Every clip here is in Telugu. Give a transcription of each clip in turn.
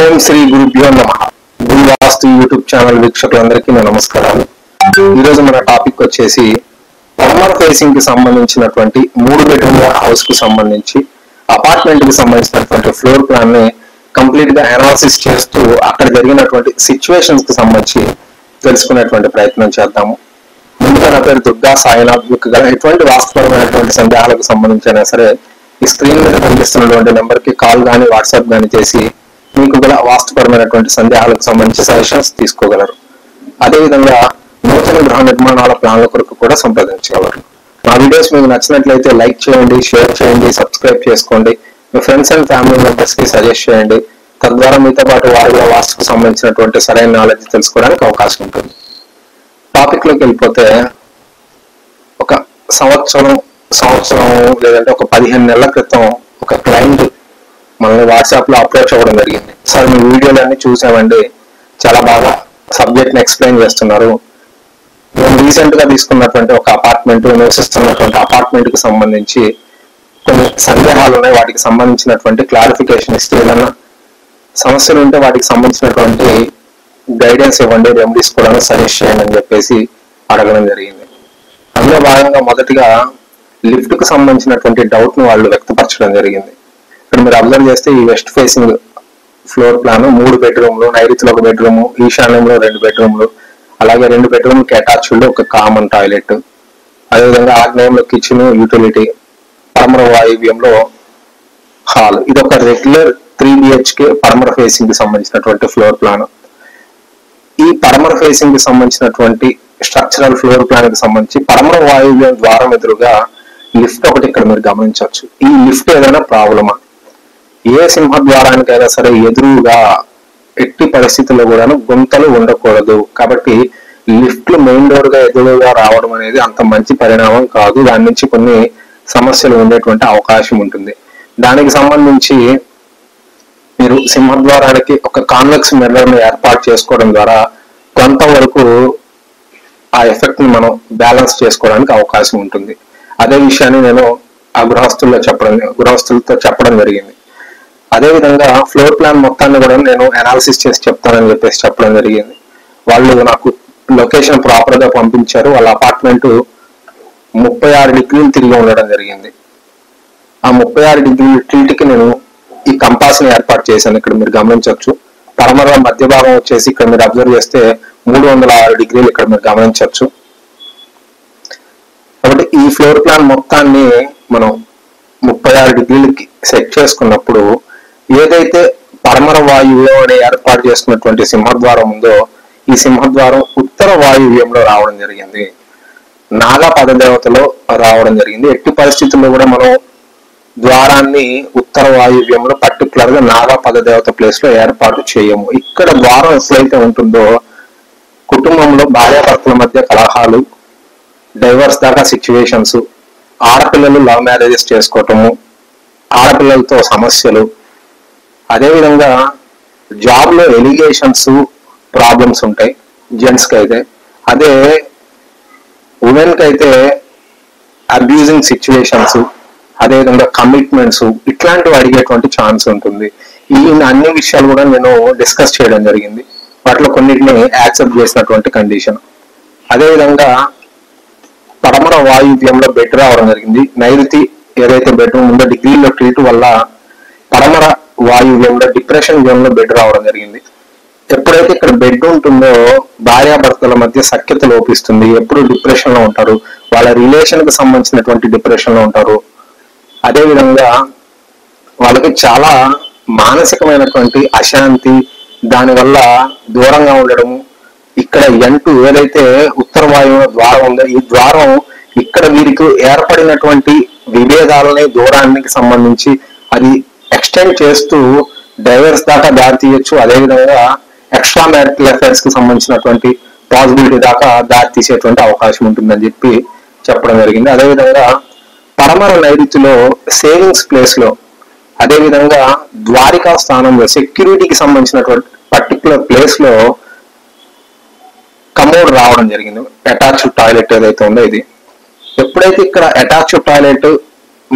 ఓం శ్రీ గురుభ్యో నమః గురువాస్తు యూట్యూబ్ ఛానల్ వీక్షకులందరికీ నా నమస్కారాలు। ఈ రోజు మన టాపిక్ వచ్చేసి పర్మనెంట్ ఫేసింగ్ కి సంబంధించినటువంటి 3 బెడ్రూమ్ హౌస్ కు సంబంధించి అపార్ట్మెంట్ కి సంబంధించినటువంటి ఫ్లోర్ ప్లాన్ ని కంప్లీట్ గా అనాలిసిస్ చేస్తూ అక్కడ జరిగినటువంటి సిచువేషన్స్ కి సంబంధించి తెలుసుకునేటువంటి ప్రయత్నం చేద్దాము। ముందుగా నా పేరు దుర్గా సాయినాథ్, మీకు గల ఎటువంటి వాస్తుపరమైనటువంటి సందేహాలకు సంబంధించినా సరే ఈ స్క్రీన్ మీద కనిపిస్తున్నటువంటి నెంబర్ కి కాల్ గాని వాట్సాప్ గాని చేసి మీకు గల వాస్తుపరమైనటువంటి సందేహాలకు సంబంధించి సజెషన్స్ తీసుకోగలరు। అదేవిధంగా నూతన గృహ నిర్మాణాల ప్లాన్ల కొరకు కూడా సంప్రదించగలరు। నా వీడియోస్ మీకు నచ్చినట్లయితే లైక్ చేయండి, షేర్ చేయండి, సబ్స్క్రైబ్ చేసుకోండి, మీ ఫ్రెండ్స్ అండ్ ఫ్యామిలీ మెంబర్స్ కి సజెస్ట్ చేయండి। తద్వారా మీతో పాటు వారి వాస్తుకు సంబంధించినటువంటి సరైన నాలెడ్జ్ తెలుసుకోవడానికి అవకాశం ఉంటుంది। టాపిక్ లోకి వెళ్ళిపోతే ఒక సంవత్సరం లేదంటే ఒక 15 నెలల క్రితం ఒక క్లయింట్ మనల్ని వాట్సాప్ లో అప్రోచ్ అవ్వడం జరిగింది। సార్, మీ వీడియోలు అన్ని చూసామండి, చాలా బాగా సబ్జెక్ట్ ని ఎక్స్ప్లెయిన్ చేస్తున్నారు, మేము రీసెంట్ గా తీసుకున్నటువంటి ఒక అపార్ట్మెంట్ నివసిస్తున్నటువంటి అపార్ట్మెంట్ కి సంబంధించి కొన్ని సందేహాలు ఉన్నాయి, వాటికి సంబంధించినటువంటి క్లారిఫికేషన్ ఇస్తే, ఏదైనా సమస్యలు ఉంటే వాటికి సంబంధించినటువంటి గైడెన్స్ ఇవ్వండి, రెమెడీస్ కూడా సజెస్ట్ చేయండి అని చెప్పేసి అడగడం జరిగింది। అందులో భాగంగా మొదటిగా లిఫ్ట్ కు సంబంధించినటువంటి డౌట్ ను వాళ్ళు వ్యక్తపరచడం జరిగింది। ఇక్కడ మీరు అబ్జర్వ్ చేస్తే ఈ వెస్ట్ ఫేసింగ్ ఫ్లోర్ ప్లాన్ 3 బెడ్రూమ్లు, నైరుతిలో 1 బెడ్రూమ్, ఈశాన్యంలో 2 బెడ్రూమ్లు, అలాగే 2 బెడ్రూమ్కి అటాచ్డ్ ఒక కామన్ టాయిలెట్, అదేవిధంగా ఆగ్నేయంలో కిచెన్ యూటిలిటీ, పడమర వాయువ్యంలో హాల్। ఇది ఒక రెగ్యులర్ 3 BHK పడమర ఫేసింగ్ కి సంబంధించినటువంటి ఫ్లోర్ ప్లాన్। ఈ పడమర ఫేసింగ్ కి సంబంధించినటువంటి స్ట్రక్చరల్ ఫ్లోర్ ప్లాన్ కి సంబంధించి పడమర వాయువ్యం ద్వారం ఎదురుగా లిఫ్ట్ ఒకటి ఇక్కడ మీరు గమనించవచ్చు। ఈ లిఫ్ట్ ఏదైనా ప్రాబ్లమా? ఏ సింహద్వారానికైనా సరే ఎదురుగా ఎట్టి పరిస్థితుల్లో కూడా గుంతలు ఉండకూడదు, కాబట్టి లిఫ్ట్లు మెయిన్ డోర్ గా ఎదురుగా రావడం అనేది అంత మంచి పరిణామం కాదు, దాని నుంచి కొన్ని సమస్యలు ఉండేటువంటి అవకాశం ఉంటుంది। దానికి సంబంధించి మీరు సింహద్వారానికి ఒక కాన్వెక్స్ మిర్రర్ ని ఏర్పాటు చేసుకోవడం ద్వారా కొంతవరకు ఆ ఎఫెక్ట్ ని మనం బ్యాలెన్స్ చేసుకోవడానికి అవకాశం ఉంటుంది। అదే విషయాన్ని నేను ఆ గృహస్థులతో చెప్పడం జరిగింది। అదేవిధంగా ఫ్లోర్ ప్లాన్ మొత్తాన్ని కూడా నేను అనాలిసిస్ చేసి చెప్తానని చెప్పేసి చెప్పడం జరిగింది। వాళ్ళు నాకు లొకేషన్ ప్రాపర్ గా పంపించారు। వాళ్ళ అపార్ట్మెంట్ 36 డిగ్రీలు తిరిగి ఉండడం జరిగింది। ఆ 36 డిగ్రీల టిల్ట్కి నేను ఈ కంపాస్ ని ఏర్పాటు చేశాను, ఇక్కడ మీరు గమనించవచ్చు। పడమర మధ్య భాగం వచ్చేసి ఇక్కడ మీరు అబ్జర్వ్ చేస్తే 306 డిగ్రీలు ఇక్కడ మీరు గమనించవచ్చు। కాబట్టి ఈ ఫ్లోర్ ప్లాన్ మొత్తాన్ని మనం 36 డిగ్రీలకి సెట్ చేసుకున్నప్పుడు ఏదైతే పడమర వాయువ్యం అని ఏర్పాటు చేసుకున్నటువంటి సింహద్వారం ఉందో, ఈ సింహద్వారం ఉత్తర వాయువ్యంలో రావడం జరిగింది, నాగా పదదేవతలో రావడం జరిగింది। ఎట్టి పరిస్థితుల్లో కూడా మనం ద్వారాన్ని ఉత్తర వాయువ్యంలో పర్టికులర్ గా నాగా పదదేవత ప్లేస్ లో ఏర్పాటు చేయము। ఇక్కడ ద్వారం ఎప్పుడైతే ఉంటుందో కుటుంబంలో భార్యాభర్తల మధ్య కలహాలు, డైవర్స్ దాకా సిచ్యువేషన్స్, ఆడపిల్లలు లవ్ మ్యారేజెస్ చేసుకోవటము, ఆడపిల్లలతో సమస్యలు, అదేవిధంగా జాబ్ లో ఎలిగేషన్స్ ప్రాబ్లమ్స్ ఉంటాయి జెంట్స్కి అయితే, అదే ఉమెన్కి అయితే అబ్యూజింగ్ సిచ్యువేషన్స్, అదేవిధంగా కమిట్మెంట్స్, ఇట్లాంటివి అడిగేటువంటి ఛాన్స్ ఉంటుంది। ఈ అన్ని విషయాలు కూడా నేను డిస్కస్ చేయడం జరిగింది, వాటిలో కొన్నిటిని యాక్సెప్ట్ చేసినటువంటి కండిషన్। అదేవిధంగా పడమర వాయువ్యంలో బెడ్ రావడం జరిగింది। నైరుతి ఏదైతే బెడ్రూమ్ ఉందో డిగ్రీలో టిల్ట్ వల్ల పడమర వాయువ్యంలో డిప్రెషన్ జోన్లో బెడ్ రావడం జరిగింది। ఎప్పుడైతే ఇక్కడ బెడ్ ఉంటుందో భార్యాభర్తల మధ్య సఖ్యత లోపిస్తుంది, ఎప్పుడు డిప్రెషన్ లో ఉంటారు, వాళ్ళ రిలేషన్ కి సంబంధించినటువంటి డిప్రెషన్ లో ఉంటారు। అదేవిధంగా వాళ్ళకి చాలా మానసికమైనటువంటి అశాంతి, దానివల్ల దూరంగా ఉండడము। ఇక్కడ ఎంటు ఏదైతే ఉత్తర వాయువు ద్వారం ఉందో ఈ ద్వారం ఇక్కడ వీరికి ఏర్పడినటువంటి విభేదాలని, దూరానికి సంబంధించి అది ఎక్స్టెండ్ చేస్తూ డైవర్స్ దాకా దారి తీయచ్చు, అదేవిధంగా ఎక్స్ట్రా మ్యారిటల్ అఫైర్స్ కి సంబంధించినటువంటి పాజిబిలిటీ దాకా దారి తీసేటువంటి అవకాశం ఉంటుందని చెప్పి చెప్పడం జరిగింది। అదేవిధంగా పడమర నైరుతిలో సేవింగ్స్ ప్లేస్ లో, అదేవిధంగా ద్వారికా స్థానంలో సెక్యూరిటీకి సంబంధించినటువంటి పర్టికులర్ ప్లేస్ లో కమోడ్ రావడం జరిగింది, అటాచ్డ్ టాయిలెట్ ఏదైతే ఉందో ఇది। ఎప్పుడైతే ఇక్కడ అటాచ్డ్ టాయిలెట్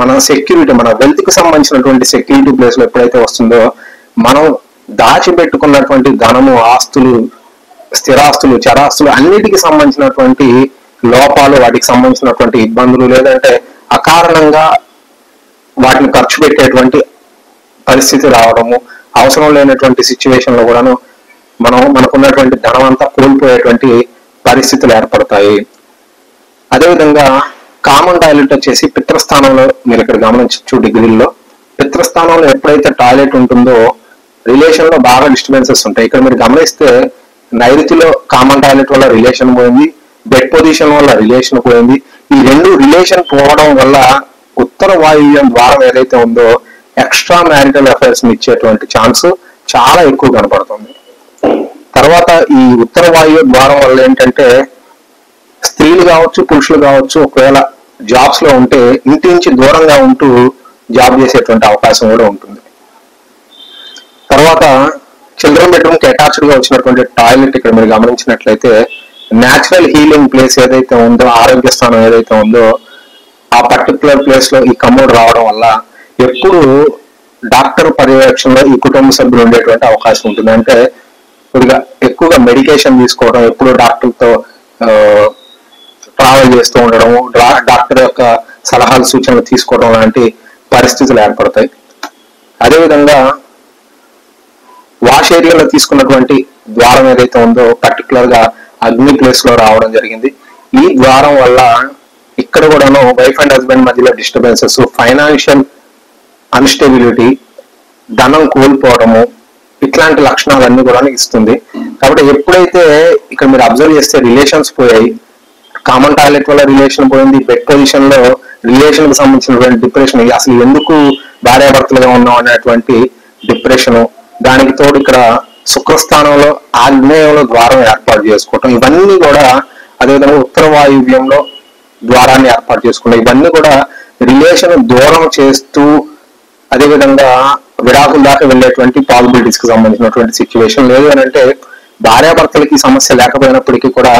మన సెక్యూరిటీ, మన వెల్త్ కి సంబంధించినటువంటి సెక్యూరిటీ ప్లేస్ లో ఎప్పుడైతే వస్తుందో, మనం దాచిపెట్టుకున్నటువంటి ధనము, ఆస్తులు, స్థిరాస్తులు, చరాస్తులు అన్నిటికి సంబంధించినటువంటి లోపాలు, వాటికి సంబంధించినటువంటి ఇబ్బందులు, లేదంటే అకారణంగా వాటిని ఖర్చు పెట్టేటువంటి పరిస్థితి రావడము, అవసరం లేనటువంటి సిచ్యువేషన్లో కూడాను మనకున్నటువంటి ధనం అంతా కోల్పోయేటువంటి పరిస్థితులు ఏర్పడతాయి. అదేవిధంగా కామన్ టాయిలెట్ వచ్చేసి పిత్రస్థానంలో, మీరు ఇక్కడ గమనించచ్చు డిగ్రీల్లో పిత్రస్థానంలో ఎప్పుడైతే టాయిలెట్ ఉంటుందో రిలేషన్లో బాగా డిస్టర్బెన్సెస్ ఉంటాయి. ఇక్కడ మీరు గమనిస్తే నైరుతిలో కామన్ టాయిలెట్ వల్ల రిలేషన్ పోయింది, బెడ్ పొజిషన్ వల్ల రిలేషన్ పోయింది. ఈ రెండు రిలేషన్ పోవడం వల్ల ఉత్తర వాయువ్యం ద్వారం ఏదైతే ఉందో ఎక్స్ట్రా మ్యారిటల్ అఫైర్స్ ఇచ్చేటువంటి ఛాన్స్ చాలా ఎక్కువ కనపడుతుంది. తర్వాత ఈ ఉత్తర వాయువ్య ద్వారం వల్ల ఏంటంటే స్త్రీలు కావచ్చు పురుషులు కావచ్చు ఒకవేళ జాబ్స్ లో ఉంటే ఇంటి నుంచి దూరంగా ఉంటూ జాబ్ చేసేటువంటి అవకాశం కూడా ఉంటుంది. తర్వాత చిల్డ్రన్ బెడ్రూమ్కి అటాచ్డ్గా వచ్చినటువంటి టాయిలెట్ ఇక్కడ మీరు గమనించినట్లయితే న్యాచురల్ హీలింగ్ ప్లేస్ ఏదైతే ఉందో, ఆరోగ్య స్థానం ఏదైతే ఉందో ఆ పర్టికులర్ ప్లేస్ లో ఈ కమోడ్ రావడం వల్ల ఎప్పుడు డాక్టర్ పర్యవేక్షణలో ఈ కుటుంబ సభ్యులు ఉండేటువంటి అవకాశం ఉంటుంది. అంటే కొద్దిగా ఎక్కువగా మెడికేషన్ తీసుకోవడం, ఎప్పుడు డాక్టర్తో ట్రావెల్ చేస్తూ ఉండడం, డాక్టర్ యొక్క సలహాలు సూచనలు తీసుకోవడం లాంటి పరిస్థితులు ఏర్పడతాయి. అదేవిధంగా వాష్ ఏరియాలో తీసుకున్నటువంటి ద్వారం ఏదైతే ఉందో పర్టికులర్ గా అగ్ని ప్లేస్ లో రావడం జరిగింది. ఈ ద్వారం వల్ల ఇక్కడ కూడాను వైఫ్ అండ్ హస్బెండ్ మధ్యలో డిస్టర్బెన్సెస్, ఫైనాన్షియల్ అన్స్టెబిలిటీ, ధనం కోల్పోవడము, ఇట్లాంటి లక్షణాలన్నీ కూడా ఇస్తుంది. కాబట్టి ఎప్పుడైతే ఇక్కడ మీరు అబ్జర్వ్ చేస్తే రిలేషన్స్ పోయాయి, కామన్ టాయిలెట్ వల్ల రిలేషన్ పోయింది, బెడ్ పొజిషన్ లో రిలేషన్ కు సంబంధించినటువంటి డిప్రెషన్, అసలు ఎందుకు భార్యాభర్తలుగా ఉన్నాం అనేటువంటి డిప్రెషను, దానికి తోడు ఇక్కడ శుక్రస్థానంలో ఆగ్నేయంలో ద్వారం ఏర్పాటు చేసుకోవటం, ఇవన్నీ కూడా అదేవిధంగా ఉత్తర వాయువ్యంలో ద్వారాన్ని ఏర్పాటు చేసుకుంటాం, ఇవన్నీ కూడా రిలేషన్ దూరం చేస్తూ అదేవిధంగా విడాకుల దాకా వెళ్ళేటువంటి పాసిబిలిటీస్ కి సంబంధించినటువంటి సిచ్యువేషన్. లేదు అని అంటే భార్యాభర్తలకి సమస్య లేకపోయినప్పటికీ కూడా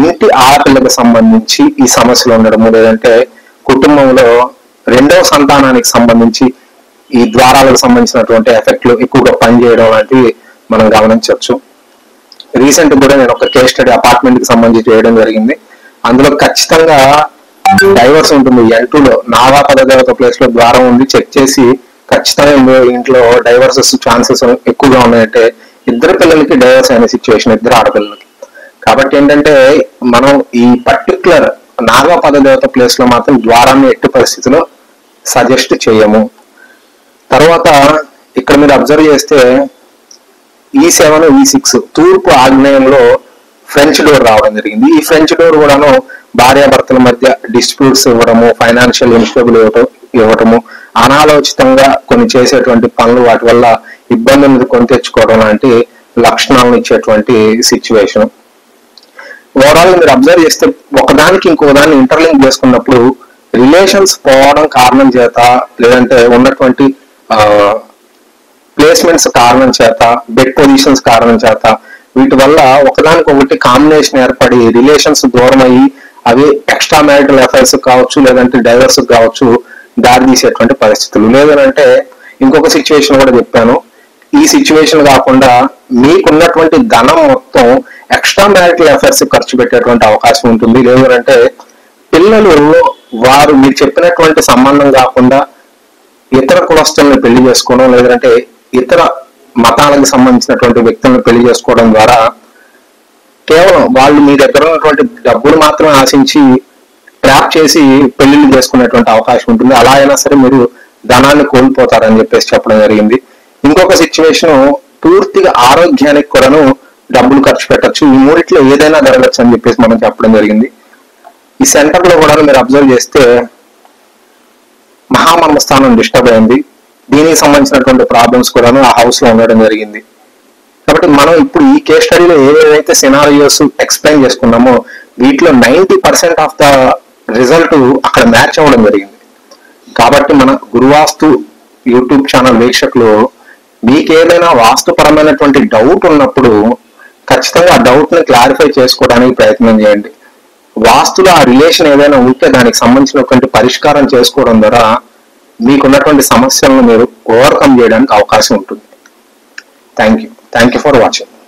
ఇంటి ఆడపిల్లకి సంబంధించి ఈ సమస్యలు ఉండడము, లేదంటే కుటుంబంలో రెండవ సంతానానికి సంబంధించి ఈ ద్వారాలకు సంబంధించినటువంటి ఎఫెక్ట్లు ఎక్కువగా పనిచేయడం లాంటివి మనం గమనించవచ్చు. రీసెంట్ కూడా నేను ఒక కేస్ స్టడీ అపార్ట్మెంట్ కి సంబంధించి చేయడం జరిగింది. అందులో ఖచ్చితంగా డైవర్స్ ఉంటుంది. N2లో నాగా పదదేవత ప్లేస్ లో ద్వారం ఉంది, చెక్ చేసి ఖచ్చితంగా ఇంట్లో డైవర్సెస్ ఛాన్సెస్ ఎక్కువగా ఉన్నాయంటే ఇద్దరు పిల్లలకి డైవర్స్ అయిన సిచ్యువేషన్, ఇద్దరు ఆడపిల్లలకి. కాబట్టి ఏంటంటే మనం ఈ పర్టికులర్ నాగా పదదేవత ప్లేస్ లో మాత్రం ద్వారాన్ని ఎట్టి పరిస్థితిలో సజెస్ట్ చేయము. తర్వాత ఇక్కడ మీరు అబ్జర్వ్ చేస్తే E7, E6 తూర్పు ఆగ్నేయంలో ఫ్రెంచ్ డోర్ రావడం జరిగింది. ఈ ఫ్రెంచ్ డోర్ కూడాను భార్యాభర్తల మధ్య డిస్ప్యూట్స్ ఇవ్వడము, ఫైనాన్షియల్ ఇన్స్టెబుల్ ఇవ్వటము, అనాలోచితంగా కొన్ని చేసేటువంటి పనులు వాటి వల్ల ఇబ్బందులను కొని తెచ్చుకోవడం లాంటి లక్షణాలను ఇచ్చేటువంటి సిచ్యువేషన్. ఓవరాల్ మీరు అబ్జర్వ్ చేస్తే ఒకదానికి ఇంకోదాన్ని ఇంటర్లింక్ చేసుకున్నప్పుడు రిలేషన్స్ పోవడం కారణం చేత, లేదంటే ఉన్నటువంటి ప్లేస్మెంట్స్ కారణం చేత, బెడ్ పొజిషన్స్ కారణం చేత, వీటి వల్ల ఒకదానికొకటి కాంబినేషన్ ఏర్పడి రిలేషన్స్ దూరం అయ్యి అవి ఎక్స్ట్రా మ్యారిటల్ అఫైర్స్ కావచ్చు, లేదంటే డైవర్స్ కావచ్చు దారి తీసేటువంటి పరిస్థితులు. లేదనంటే ఇంకొక సిచ్యువేషన్ కూడా చెప్పాను, ఈ సిచ్యువేషన్ కాకుండా మీకున్నటువంటి ధనం మొత్తం ఎక్స్ట్రా మ్యారిటల్ అఫైర్స్ ఖర్చు పెట్టేటువంటి అవకాశం ఉంటుంది. లేదనంటే పిల్లలు వారు మీరు చెప్పినటువంటి సంబంధం కాకుండా ఇతర కులస్తులను పెళ్లి చేసుకోవడం, లేదంటే ఇతర మతాలకు సంబంధించినటువంటి వ్యక్తులను పెళ్లి చేసుకోవడం ద్వారా కేవలం వాళ్ళు మీ దగ్గర ఉన్నటువంటి డబ్బులు మాత్రమే ఆశించి ట్రాప్ చేసి పెళ్లిళ్ళు చేసుకునేటువంటి అవకాశం ఉంటుంది. అలా అయినా సరే మీరు ధనాన్ని కోల్పోతారని చెప్పేసి చెప్పడం జరిగింది. ఇంకొక సిచ్యువేషన్ పూర్తిగా ఆరోగ్యానికి కూడాను డబ్బులు ఖర్చు పెట్టచ్చు. ఈ మూడిట్లో ఏదైనా జరగచ్చు అని చెప్పేసి మనం చెప్పడం జరిగింది. ఈ సెంటర్ లో కూడా మీరు అబ్జర్వ్ చేస్తే మహామర్మ స్థానం డిస్టర్బ్ అయింది, దీనికి సంబంధించినటువంటి ప్రాబ్లమ్స్ కూడాను ఆ హౌస్ లో ఉండడం జరిగింది. కాబట్టి మనం ఇప్పుడు ఈ కేస్ స్టడీలో ఏవేవైతే సినారియోస్ ఎక్స్ప్లెయిన్ చేసుకున్నామో వీటిలో 90% ఆఫ్ ద రిజల్ట్ అక్కడ మ్యాచ్ అవ్వడం జరిగింది. కాబట్టి మన గురువాస్తు యూట్యూబ్ ఛానల్ వీక్షకులు మీకేదైనా వాస్తుపరమైనటువంటి డౌట్ ఉన్నప్పుడు ఖచ్చితంగా ఆ డౌట్ ని క్లారిఫై చేసుకోవడానికి ప్రయత్నం చేయండి. వాస్తులో ఆ రిలేషన్ ఏదైనా ఉంటే దానికి సంబంధించినటువంటి పరిష్కారం చేసుకోవడం ద్వారా మీకున్నటువంటి సమస్యలను మీరు ఓవర్కమ్ చేయడానికి అవకాశం ఉంటుంది. Thank you. Thank you for watching.